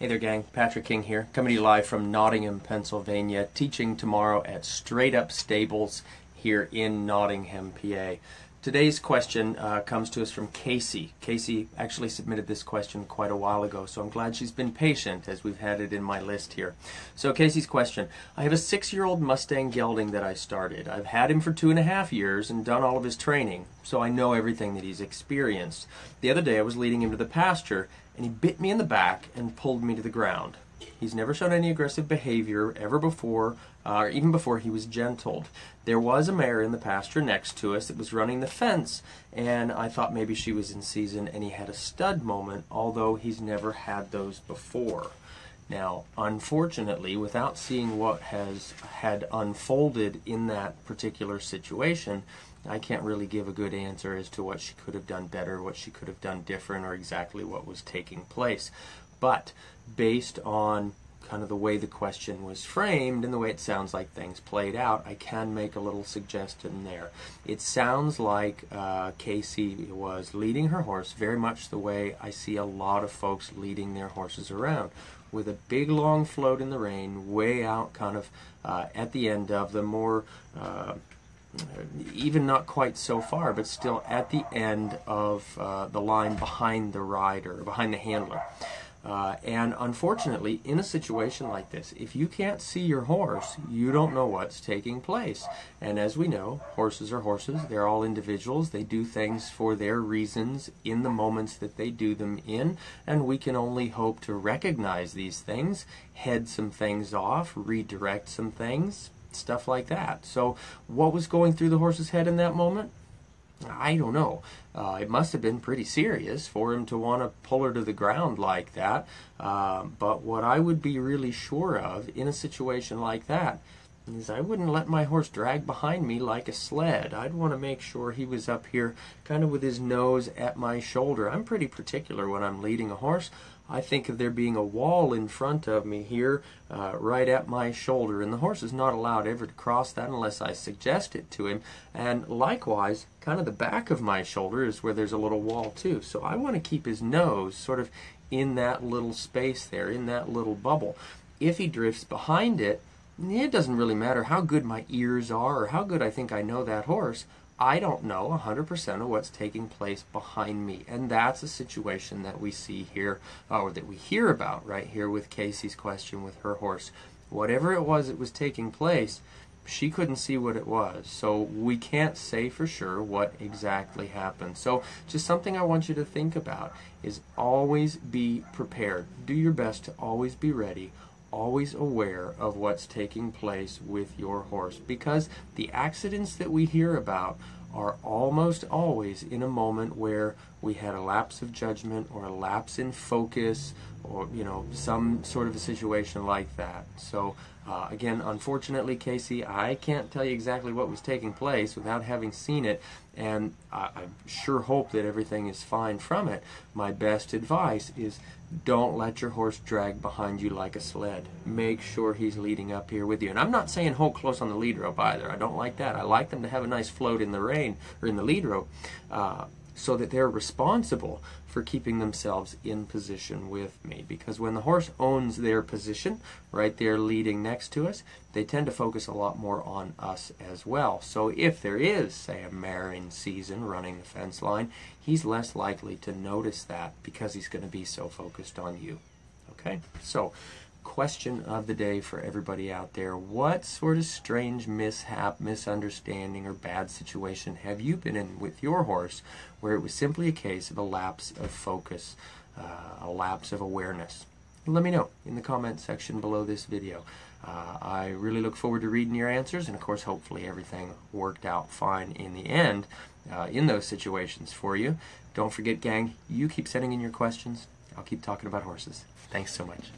Hey there gang, Patrick King here, coming to you live from Nottingham, Pennsylvania, teaching tomorrow at Straight Up Stables here in Nottingham, PA. Today's question comes to us from Casey. Casey actually submitted this question quite a while ago, so I'm glad she's been patient as we've had it in my list here. So Casey's question, I have a 6-year-old Mustang gelding that I started. I've had him for 2.5 years and done all of his training, so I know everything that he's experienced. The other day I was leading him to the pasture and he bit me in the back and pulled me to the ground. He's never shown any aggressive behavior ever before, or even before he was gentled. There was a mare in the pasture next to us that was running the fence, and I thought maybe she was in season and he had a stud moment, although he's never had those before. Now, unfortunately, without seeing what had unfolded in that particular situation, I can't really give a good answer as to what she could have done better, what she could have done different, or exactly what was taking place. But based on kind of the way the question was framed and the way it sounds like things played out, I can make a little suggestion there. It sounds like Casey was leading her horse very much the way I see a lot of folks leading their horses around, with a big long float in the rein, way out kind of at the end of the more, even not quite so far, but still at the end of the line behind the rider, behind the handler. And unfortunately, in a situation like this, if you can't see your horse, you don't know what's taking place. And as we know, horses are horses. They're all individuals. They do things for their reasons in the moments that they do them in. And we can only hope to recognize these things, head some things off, redirect some things, stuff like that. So what was going through the horse's head in that moment? I don't know. It must have been pretty serious for him to want to pull her to the ground like that. But what I would be really sure of in a situation like that is I wouldn't let my horse drag behind me like a sled. I'd want to make sure he was up here kind of with his nose at my shoulder. I'm pretty particular when I'm leading a horse. I think of there being a wall in front of me here right at my shoulder, and the horse is not allowed ever to cross that unless I suggest it to him. And likewise, kind of the back of my shoulder is where there's a little wall too. So I want to keep his nose sort of in that little space there, in that little bubble. If he drifts behind it, it doesn't really matter how good my ears are or how good I think I know that horse. I don't know 100% of what's taking place behind me. And that's a situation that we see here, or that we hear about right here with Casey's question with her horse. Whatever it was taking place, she couldn't see what it was. So we can't say for sure what exactly happened. So just something I want you to think about is always be prepared. Do your best to always be ready, always aware of what's taking place with your horse, because the accidents that we hear about are almost always in a moment where we had a lapse of judgment or a lapse in focus, or you know, some sort of a situation like that. So again, unfortunately, Casey, I can't tell you exactly what was taking place without having seen it, and I sure hope that everything is fine from it. My best advice is don't let your horse drag behind you like a sled. Make sure he's leading up here with you. And I'm not saying hold close on the lead rope either. I don't like that. I like them to have a nice float in the rein or in the lead rope, so that they're responsible for keeping themselves in position with me. Because when the horse owns their position, right there leading next to us, they tend to focus a lot more on us as well. So if there is, say, a mare in season running the fence line, he's less likely to notice that because he's going to be so focused on you. Okay? So, question of the day for everybody out there. What sort of strange mishap, misunderstanding, or bad situation have you been in with your horse where it was simply a case of a lapse of focus, a lapse of awareness? Let me know in the comment section below this video. I really look forward to reading your answers, and of course hopefully everything worked out fine in the end in those situations for you. Don't forget gang, you keep sending in your questions. I'll keep talking about horses. Thanks so much.